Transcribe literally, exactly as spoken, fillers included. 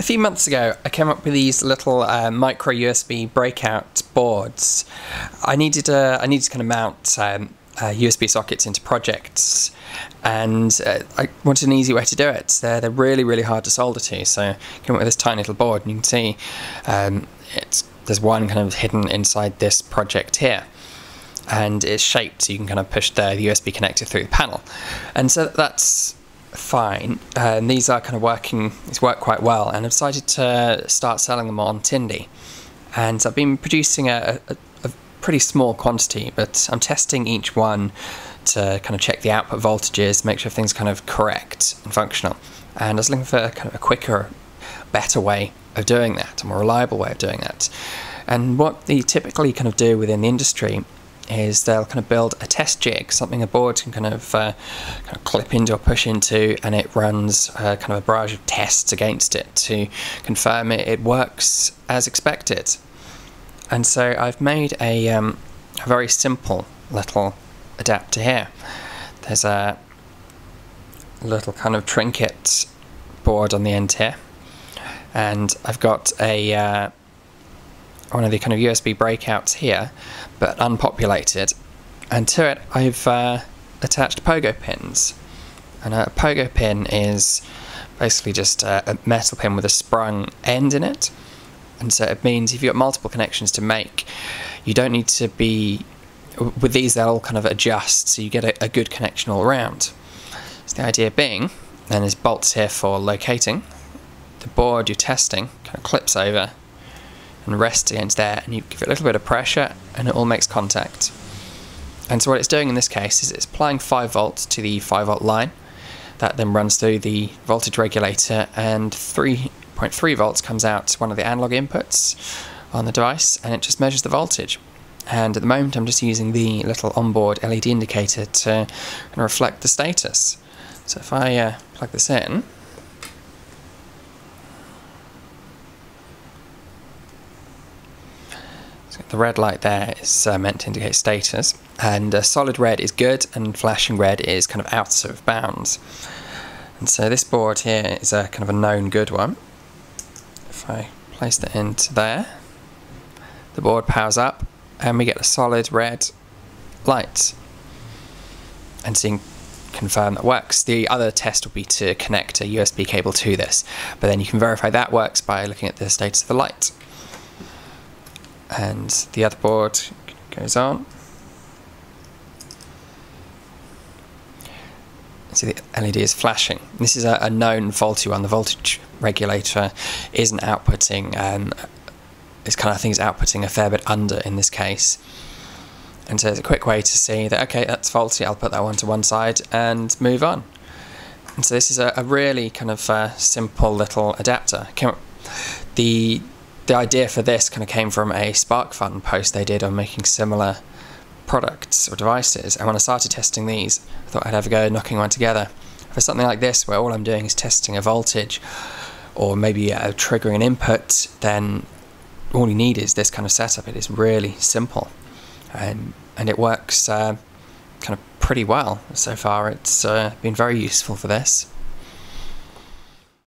A few months ago, I came up with these little uh, micro U S B breakout boards. I needed a, I needed to kind of mount um, uh, U S B sockets into projects, and uh, I wanted an easy way to do it. They're, they're really, really hard to solder to, so I came up with this tiny little board, and you can see um, it's, there's one kind of hidden inside this project here. And it's shaped so you can kind of push the, the U S B connector through the panel. And so that's fine, uh, and these are kind of working, it's worked quite well, and I've decided to start selling them on Tindie. And I've been producing a, a, a pretty small quantity, but I'm testing each one to kind of check the output voltages, make sure things kind of correct and functional. And I was looking for kind of a quicker, better way of doing that, a more reliable way of doing that. And what they typically kind of do within the industry is they'll kind of build a test jig, something a board can kind of, uh, kind of clip into or push into, and it runs uh, kind of a barrage of tests against it to confirm it, it works as expected. And so I've made a, um, a very simple little adapter here. There's a little kind of trinket board on the end here, and I've got a uh, one of the kind of U S B breakouts here, but unpopulated, and to it I've uh, attached pogo pins. And a pogo pin is basically just a, a metal pin with a sprung end in it, and so it means if you've got multiple connections to make, you don't need to be with these, they'll all kind of adjust so you get a, a good connection all around. So the idea being, and there's bolts here for locating, the board you're testing kind of clips over and rest against there, and you give it a little bit of pressure and it all makes contact. And so what it's doing in this case is it's applying five volts to the five volt line. That then runs through the voltage regulator, and three point three volts comes out one of the analog inputs on the device, and it just measures the voltage. And at the moment I'm just using the little onboard L E D indicator to reflect the status. So if I uh, plug this in, the red light there is uh, meant to indicate status, and uh, solid red is good and flashing red is kind of out of bounds. And so this board here is a kind of a known good one. If I place that into there, the board powers up and we get a solid red light, and so you can confirm that works. The other test will be to connect a U S B cable to this, but then you can verify that works by looking at the status of the light. And the other board goes on. See, the L E D is flashing. This is a, a known faulty one. The voltage regulator isn't outputting, um, it's kind of, I think it's outputting a fair bit under in this case. And so it's a quick way to see that, okay, that's faulty, I'll put that one to one side and move on. And so this is a, a really kind of uh, simple little adapter. The The idea for this kind of came from a SparkFun post they did on making similar products or devices, and when I started testing these, I thought I'd have a go knocking one together. For something like this, where all I'm doing is testing a voltage, or maybe uh, triggering an input, then all you need is this kind of setup. It is really simple, and, and it works uh, kind of pretty well so far. It's uh, been very useful for this.